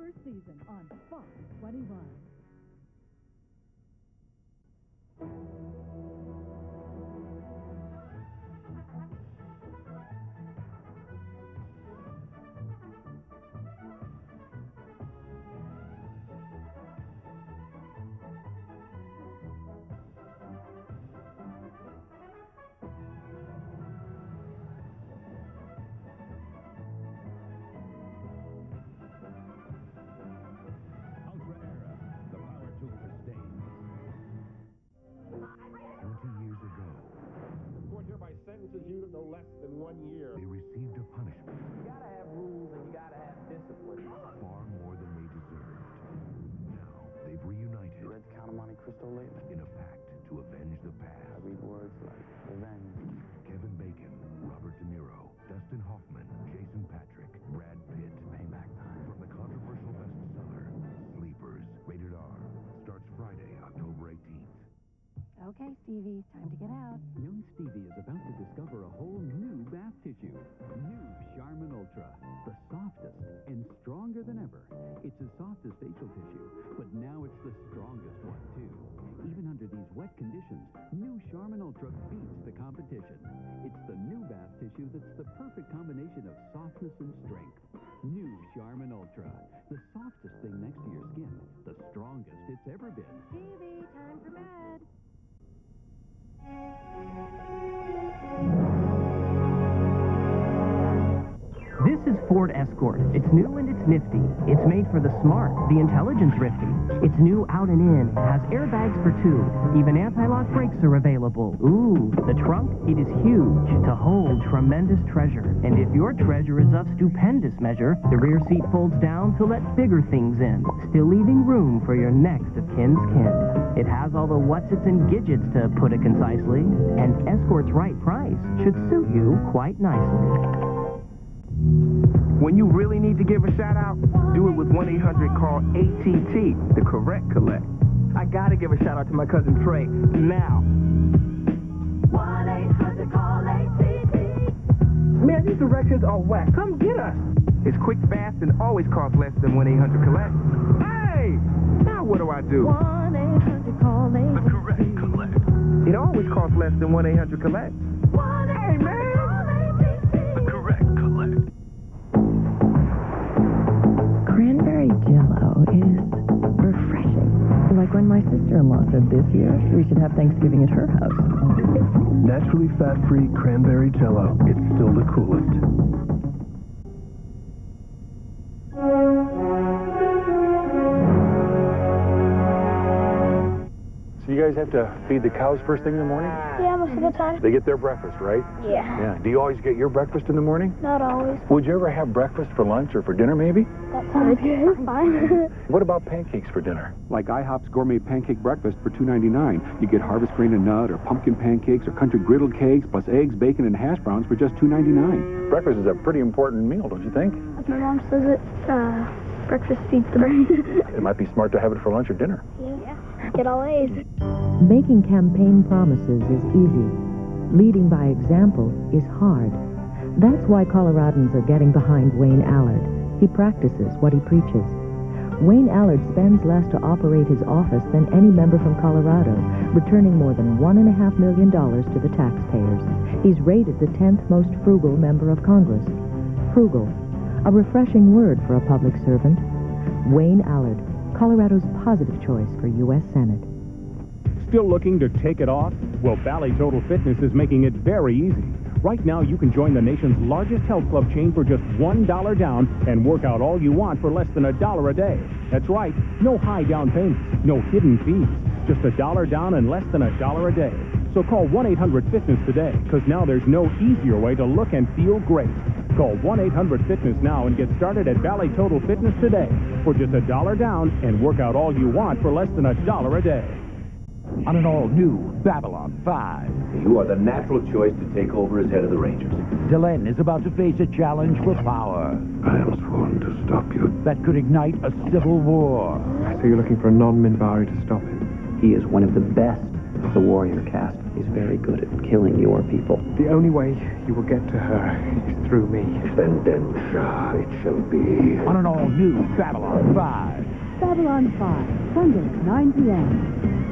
first season on Fox 21. Sentences you to no less than 1 year. They received a punishment. You gotta have rules and you gotta have discipline. Far more than they deserved. Now they've reunited. Read the Count of Monte Cristo lately? In a pact to avenge the past. I read words like revenge. Kevin Bacon, Robert De Niro, Dustin Hoffman, Jason Patrick, Brad Pitt. Payback time. From the controversial bestseller Sleepers, rated R, starts Friday, October 18th. Okay, Stevie, time to get out. Young Stevie is about to discover a whole new bath tissue. New Charmin Ultra. The softest and stronger than ever. It's the softest facial tissue, but now it's the strongest one, too. Even under these wet conditions, new Charmin Ultra beats the competition. It's the new bath tissue that's the perfect combination of softness and strength. New Charmin Ultra. The softest thing next to your skin. The strongest it's ever been. Stevie, time for bed. This is Ford Escort. It's new and it's nifty. It's made for the smart, the intelligence rifty. It's new out and in, has airbags for two. Even anti-lock brakes are available. Ooh, the trunk, it is huge to hold tremendous treasure. And if your treasure is of stupendous measure, the rear seat folds down to let bigger things in, still leaving room for your next of kin's kin. It has all the whatsits and gidgets, to put it concisely, and Escort's right price should suit you quite nicely. When you really need to give a shout-out, do it with 1-800-CALL-ATT, the correct collect. I gotta give a shout-out to my cousin Trey, now. 1-800-CALL-ATT. Man, these directions are whack. Come get us. It's quick, fast, and always costs less than 1-800-COLLECT. Hey! Now what do I do? 1-800-CALL-ATT. The correct collect. It always costs less than 1-800-COLLECT. Hey, man! The correct collect. Cranberry Jell-O is refreshing. Like when my sister-in-law said this year, we should have Thanksgiving at her house. Naturally fat-free cranberry Jell-O. It's still the coolest. You guys have to feed the cows first thing in the morning? Yeah, most of the time. They get their breakfast, right? Yeah. Do you always get your breakfast in the morning? Not always. Would you ever have breakfast for lunch or for dinner, maybe? That sounds good. Fine. What about pancakes for dinner? Like IHOP's Gourmet Pancake Breakfast for $2.99. You get harvest grain and nut or pumpkin pancakes or country griddled cakes plus eggs, bacon, and hash browns for just $2.99. Breakfast is a pretty important meal, don't you think? As my mom says it, breakfast feeds the brain. It might be smart to have it for lunch or dinner. Yeah. Get all A's. Making campaign promises is easy. Leading by example is hard. That's why Coloradans are getting behind Wayne Allard. He practices what he preaches. Wayne Allard spends less to operate his office than any member from Colorado, returning more than $1.5 million to the taxpayers. He's rated the 10th most frugal member of Congress. Frugal, a refreshing word for a public servant. Wayne Allard, Colorado's positive choice for U.S. Senate. Still looking to take it off? Well, Bally Total Fitness is making it very easy. Right now, you can join the nation's largest health club chain for just $1 down and work out all you want for less than $1 a day. That's right, no high down payments, no hidden fees, just $1 down and less than $1 a day. So call 1-800-FITNESS today, because now there's no easier way to look and feel great. Call 1-800-FITNESS now and get started at Bally Total Fitness today for just $1 down and work out all you want for less than $1 a day. On an all-new Babylon 5. You are the natural choice to take over as head of the Rangers. Delenn is about to face a challenge for power. I am sworn to stop you. That could ignite a civil war. So you're looking for a non-Minbari to stop him? He is one of the best the warrior caste. He's very good at killing your people. The only way you will get to her is through me. Vendenza, it shall be. On an all-new Babylon 5. Babylon 5, Sunday, 9 p.m.